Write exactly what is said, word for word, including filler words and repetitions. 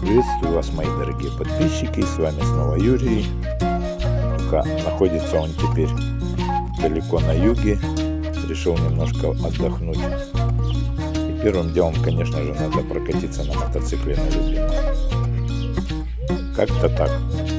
Приветствую вас, мои дорогие подписчики, с вами снова Юрий. Только находится он теперь далеко на юге, решил немножко отдохнуть. И первым делом, конечно же, надо прокатиться на мотоцикле на любимом. Как-то так.